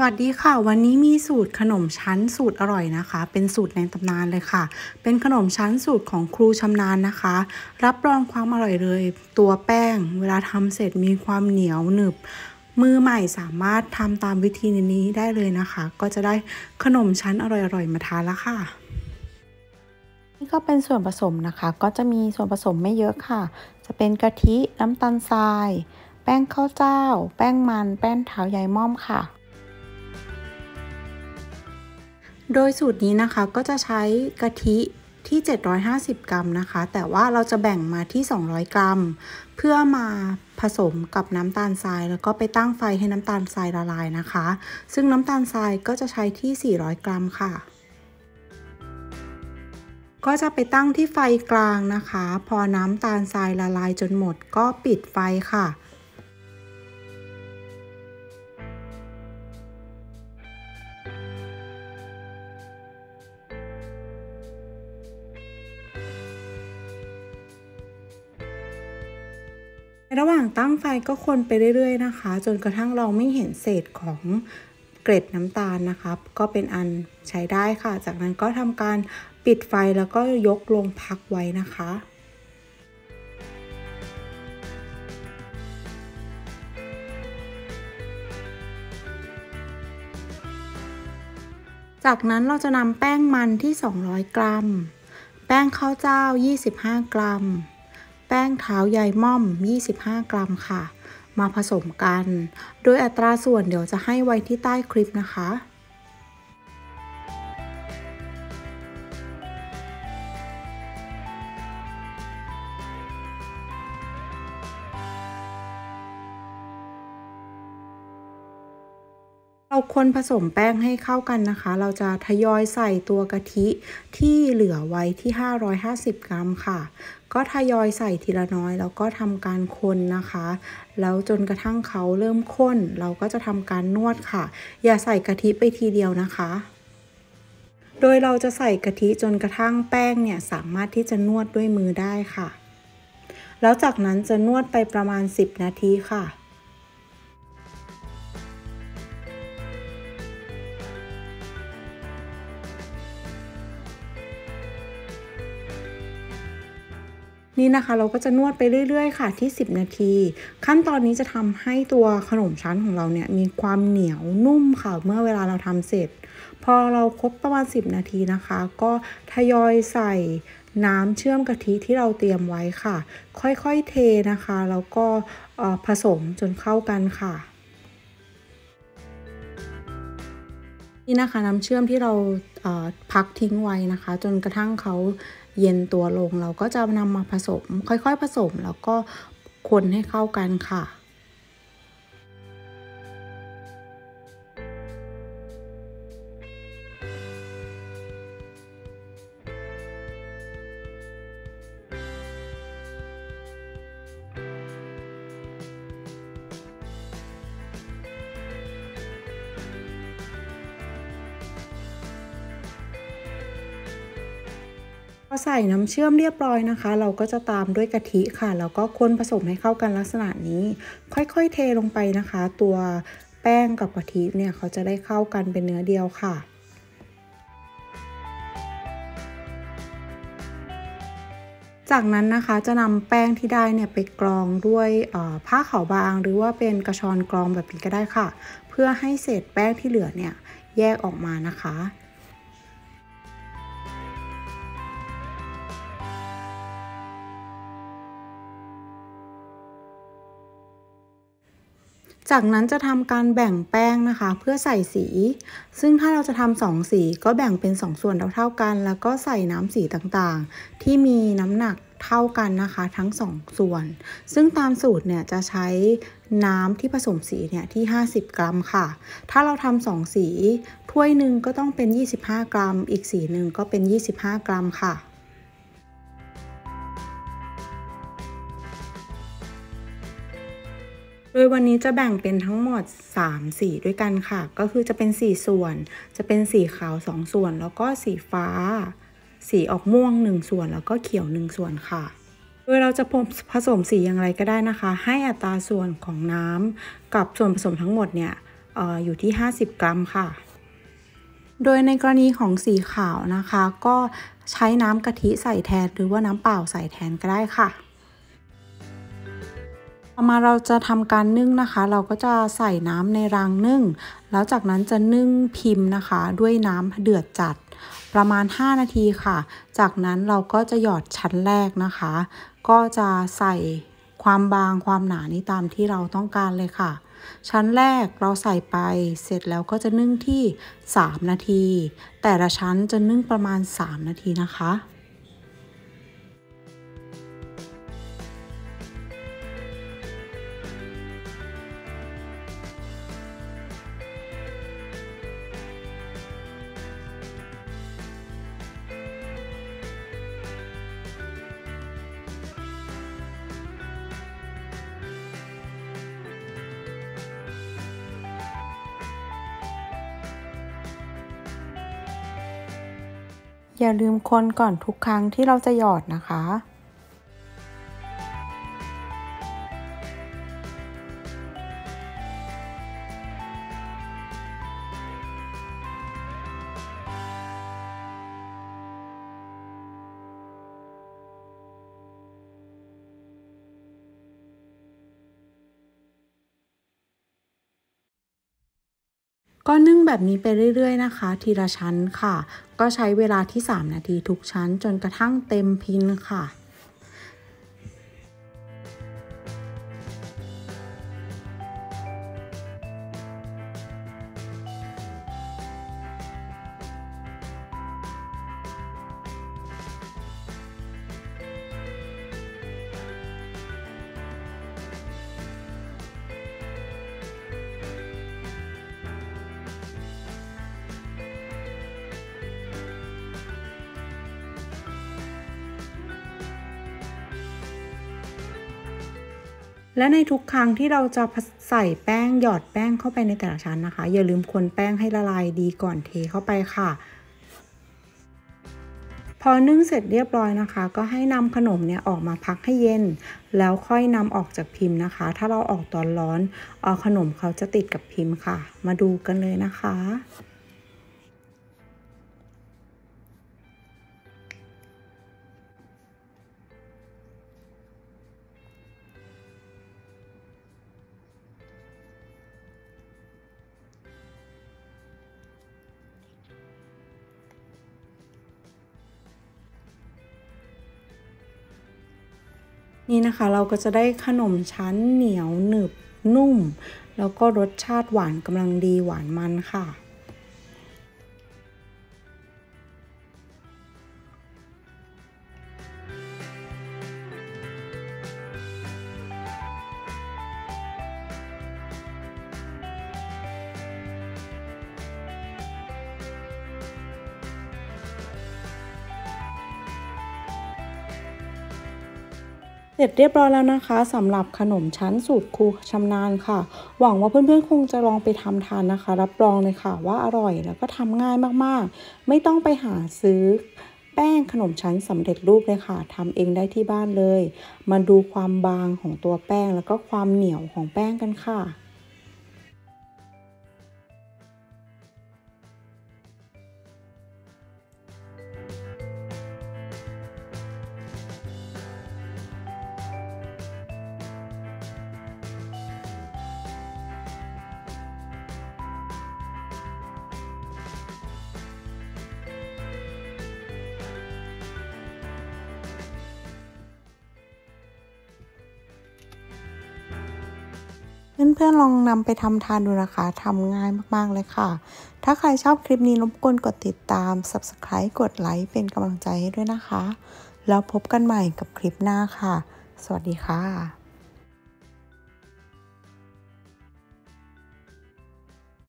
สวัสดีค่ะวันนี้มีสูตรขนมชั้นสูตรอร่อยนะคะเป็นสูตรในตำนานเลยค่ะเป็นขนมชั้นสูตรของครูชำนาญนะคะรับรองความอร่อยเลยตัวแป้งเวลาทำเสร็จมีความเหนียวหนึบมือใหม่สามารถทำตามวิธีนี้ได้เลยนะคะก็จะได้ขนมชั้นอร่อยๆมาทานแล้วค่ะนี่ก็เป็นส่วนผสมนะคะก็จะมีส่วนผสมไม่เยอะค่ะจะเป็นกะทิน้ำตาลทรายแป้งข้าวเจ้าแป้งมันแป้งเท้าใยม่อมค่ะโดยสูตรนี้นะคะก็จะใช้กะทิที่750กรัมนะคะแต่ว่าเราจะแบ่งมาที่200กรัมเพื่อมาผสมกับน้ำตาลทรายแล้วก็ไปตั้งไฟให้น้ำตาลทรายละลายนะคะซึ่งน้ำตาลทรายก็จะใช้ที่400กรัมค่ะก็จะไปตั้งที่ไฟกลางนะคะพอน้ำตาลทรายละลายจนหมดก็ปิดไฟค่ะระหว่างตั้งไฟก็คนไปเรื่อยๆนะคะจนกระทั่งเราไม่เห็นเศษของเกล็ดน้ำตาลนะคะก็เป็นอันใช้ได้ค่ะจากนั้นก็ทำการปิดไฟแล้วก็ยกลงพักไว้นะคะจากนั้นเราจะนำแป้งมันที่200กรัมแป้งข้าวเจ้า25กรัมแป้งเท้าใยม่อม25กรัมค่ะมาผสมกันโดยอัตราส่วนเดี๋ยวจะให้ไว้ที่ใต้คลิปนะคะเราคนผสมแป้งให้เข้ากันนะคะเราจะทยอยใส่ตัวกะทิที่เหลือไว้ที่550กรัมค่ะก็ทยอยใส่ทีละน้อยแล้วก็ทำการคนนะคะแล้วจนกระทั่งเขาเริ่มข้นเราก็จะทำการนวดค่ะอย่าใส่กะทิไปทีเดียวนะคะโดยเราจะใส่กะทิจนกระทั่งแป้งเนี่ยสามารถที่จะนวดด้วยมือได้ค่ะแล้วจากนั้นจะนวดไปประมาณ10นาทีค่ะนี่นะคะเราก็จะนวดไปเรื่อยๆค่ะที่10นาทีขั้นตอนนี้จะทำให้ตัวขนมชั้นของเราเนี่ยมีความเหนียวนุ่มค่ะเมื่อเวลาเราทำเสร็จพอเราครบประมาณ10นาทีนะคะก็ทยอยใส่น้ำเชื่อมกะทิที่เราเตรียมไว้ค่ะค่อยๆเทนะคะแล้วก็ผสมจนเข้ากันค่ะนี่นะคะน้ำเชื่อมที่เราพักทิ้งไว้นะคะจนกระทั่งเขาเย็นตัวลงเราก็จะนำมาผสมค่อยๆผสมแล้วก็คนให้เข้ากันค่ะพอใส่น้ำเชื่อมเรียบร้อยนะคะเราก็จะตามด้วยกะทิค่ะแล้วก็คนผสมให้เข้ากันลักษณะนี้ค่อยๆเทลงไปนะคะตัวแป้งกับกะทิเนี่ยเขาจะได้เข้ากันเป็นเนื้อเดียวค่ะจากนั้นนะคะจะนำแป้งที่ได้เนี่ยไปกรองด้วยผ้าขาวบางหรือว่าเป็นกระชอนกรองแบบนี้ก็ได้ค่ะเพื่อให้เศษแป้งที่เหลือเนี่ยแยกออกมานะคะจากนั้นจะทำการแบ่งแป้งนะคะเพื่อใส่สีซึ่งถ้าเราจะทำ2สีก็แบ่งเป็น2ส่วนเท่าๆกันแล้วก็ใส่น้ำสีต่างๆที่มีน้ำหนักเท่ากันนะคะทั้ง2ส่วนซึ่งตามสูตรเนี่ยจะใช้น้ำที่ผสมสีเนี่ยที่50กรัมค่ะถ้าเราทำ2สีถ้วยหนึ่งก็ต้องเป็น25กรัมอีกสีหนึ่งก็เป็น25กรัมค่ะโดยวันนี้จะแบ่งเป็นทั้งหมด3สีด้วยกันค่ะก็คือจะเป็น4ส่วนจะเป็นสีขาว2ส่วนแล้วก็สีฟ้าสีออกม่วง1ส่วนแล้วก็เขียว1ส่วนค่ะโดยเราจะผสมสีอย่างไรก็ได้นะคะให้อัตราส่วนของน้ำกับส่วนผสมทั้งหมดเนี่ย อยู่ที่50 กรัมค่ะโดยในกรณีของสีขาวนะคะก็ใช้น้ำกะทิใส่แทนหรือว่าน้ำเปล่าใส่แทนก็ได้ค่ะต่อมาเราจะทำการนึ่งนะคะเราก็จะใส่น้ำในรางนึ่งแล้วจากนั้นจะนึ่งพิมพ์นะคะด้วยน้ำเดือดจัดประมาณ5นาทีค่ะจากนั้นเราก็จะหยอดชั้นแรกนะคะก็จะใส่ความบางความหนานี่ตามที่เราต้องการเลยค่ะชั้นแรกเราใส่ไปเสร็จแล้วก็จะนึ่งที่3นาทีแต่ละชั้นจะนึ่งประมาณ3นาทีนะคะอย่าลืมคนก่อนทุกครั้งที่เราจะหยอดนะคะก็นึ่งแบบนี้ไปเรื่อยๆนะคะทีละชั้นค่ะก็ใช้เวลาที่3นาทีทุกชั้นจนกระทั่งเต็มพิมพ์ค่ะและในทุกครั้งที่เราจะใส่แป้งหยอดแป้งเข้าไปในแต่ละชั้นนะคะอย่าลืมคนแป้งให้ละลายดีก่อนเทเข้าไปค่ะพอนึ่งเสร็จเรียบร้อยนะคะก็ให้นำขนมเนี่ยออกมาพักให้เย็นแล้วค่อยนำออกจากพิมพ์นะคะถ้าเราออกตอนร้อนขนมเขาจะติดกับพิมพ์ค่ะมาดูกันเลยนะคะนี่นะคะเราก็จะได้ขนมชั้นเหนียวหนึบนุ่มแล้วก็รสชาติหวานกำลังดีหวานมันค่ะเสร็จเรียบร้อยแล้วนะคะสำหรับขนมชั้นสูตรครูชำนาญค่ะหวังว่าเพื่อนๆคงจะลองไปทำทานนะคะรับรองเลยค่ะว่าอร่อยแล้วก็ทำง่ายมากๆไม่ต้องไปหาซื้อแป้งขนมชั้นสำเร็จรูปเลยค่ะทำเองได้ที่บ้านเลยมาดูความบางของตัวแป้งแล้วก็ความเหนียวของแป้งกันค่ะเพื่อนๆลองนำไปทำทานดูนะคะทำง่ายมากๆเลยค่ะถ้าใครชอบคลิปนี้รบกวนกดติดตาม Subscribe กดไลค์เป็นกำลังใจให้ด้วยนะคะแล้วพบกันใหม่กับคลิปหน้าค่ะสวัสดีค่ะ